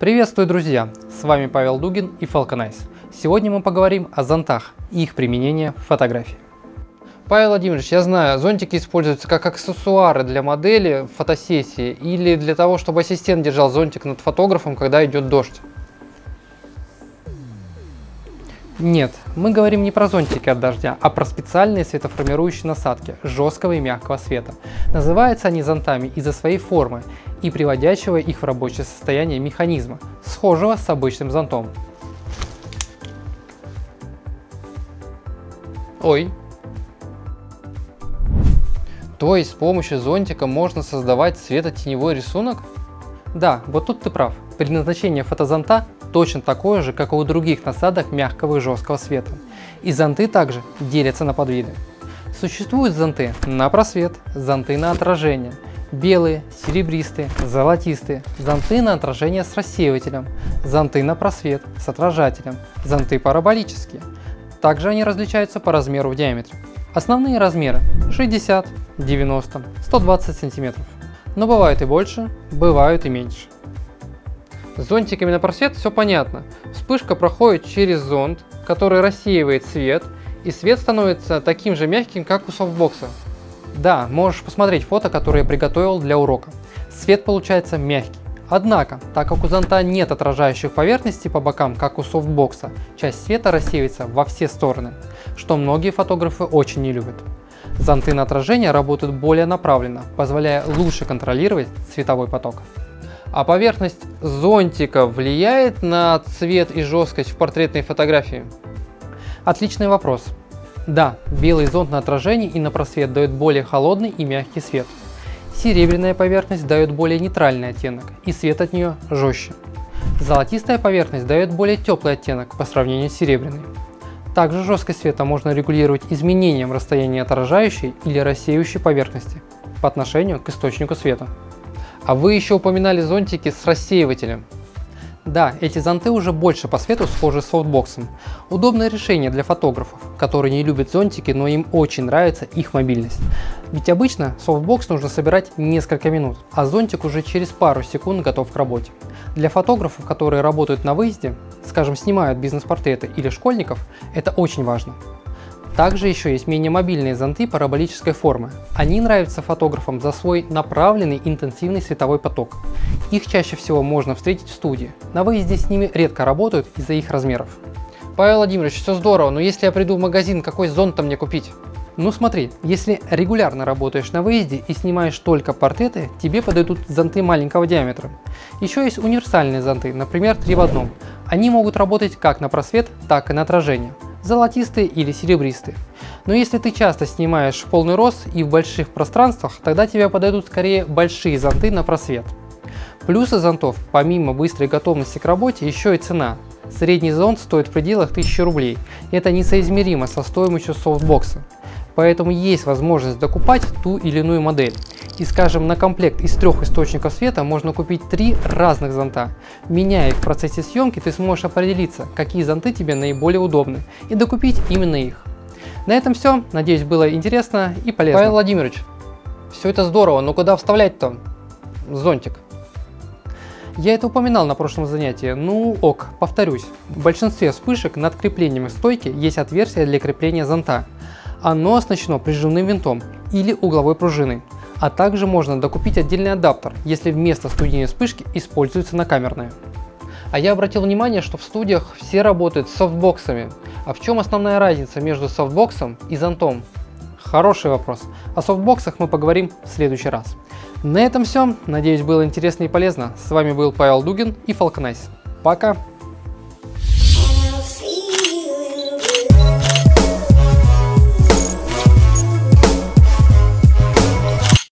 Приветствую, друзья! С вами Павел Дугин и Falcon Eyes. Сегодня мы поговорим о зонтах и их применении в фотографии. Павел Владимирович, я знаю, зонтики используются как аксессуары для модели в фотосессии или для того, чтобы ассистент держал зонтик над фотографом, когда идет дождь? Нет, мы говорим не про зонтики от дождя, а про специальные светоформирующие насадки жесткого и мягкого света. Называются они зонтами из-за своей формы и приводящего их в рабочее состояние механизма, схожего с обычным зонтом. Ой! То есть с помощью зонтика можно создавать светотеневой рисунок? Да, вот тут ты прав. Предназначение фотозонта точно такое же, как и у других насадок мягкого и жесткого света. И зонты также делятся на подвиды. Существуют зонты на просвет, зонты на отражение, белые, серебристые, золотистые, зонты на отражение с рассеивателем, зонты на просвет с отражателем, зонты параболические. Также они различаются по размеру в диаметре. Основные размеры 60, 90, 120 см, но бывают и больше, бывают и меньше. С зонтиками на просвет все понятно. Вспышка проходит через зонт, который рассеивает свет, и свет становится таким же мягким, как у софтбокса. Да, можешь посмотреть фото, которое я приготовил для урока. Свет получается мягкий. Однако, так как у зонта нет отражающих поверхностей по бокам, как у софтбокса, часть света рассеивается во все стороны, что многие фотографы очень не любят. Зонты на отражение работают более направленно, позволяя лучше контролировать световой поток. А поверхность зонтика влияет на цвет и жесткость в портретной фотографии? Отличный вопрос. Да, белый зонт на отражении и на просвет дает более холодный и мягкий свет. Серебряная поверхность дает более нейтральный оттенок, и свет от нее жестче. Золотистая поверхность дает более теплый оттенок по сравнению с серебряной. Также жесткость света можно регулировать изменением расстояния отражающей или рассеивающей поверхности по отношению к источнику света. А вы еще упоминали зонтики с рассеивателем. Да, эти зонты уже больше по свету схожи с софтбоксом. Удобное решение для фотографов, которые не любят зонтики, но им очень нравится их мобильность. Ведь обычно софтбокс нужно собирать несколько минут, а зонтик уже через пару секунд готов к работе. Для фотографов, которые работают на выезде, скажем, снимают бизнес-портреты или школьников, это очень важно. Также еще есть менее мобильные зонты параболической формы. Они нравятся фотографам за свой направленный интенсивный световой поток. Их чаще всего можно встретить в студии. На выезде с ними редко работают из-за их размеров. Павел Владимирович, все здорово, но если я приду в магазин, какой зонт-то мне купить? Ну смотри, если регулярно работаешь на выезде и снимаешь только портреты, тебе подойдут зонты маленького диаметра. Еще есть универсальные зонты, например 3 в одном. Они могут работать как на просвет, так и на отражение. Золотистые или серебристые. Но если ты часто снимаешь в полный рост и в больших пространствах, тогда тебе подойдут скорее большие зонты на просвет. Плюсы зонтов, помимо быстрой готовности к работе, еще и цена. Средний зонт стоит в пределах 1000 рублей, и это несоизмеримо со стоимостью софтбокса. Поэтому есть возможность докупать ту или иную модель. И, скажем, на комплект из 3 источников света можно купить 3 разных зонта. Меняя их в процессе съемки, ты сможешь определиться, какие зонты тебе наиболее удобны, и докупить именно их. На этом все. Надеюсь, было интересно и полезно. Павел Владимирович, все это здорово, но куда вставлять-то зонтик? Я это упоминал на прошлом занятии, ну ок, повторюсь. В большинстве вспышек над креплением стойки есть отверстие для крепления зонта. Оно оснащено прижимным винтом или угловой пружиной. А также можно докупить отдельный адаптер, если вместо студийной вспышки используется накамерная. А я обратил внимание, что в студиях все работают с софтбоксами. А в чем основная разница между софтбоксом и зонтом? Хороший вопрос. О софтбоксах мы поговорим в следующий раз. На этом все. Надеюсь, было интересно и полезно. С вами был Павел Дугин и Falcon Eyes. Пока!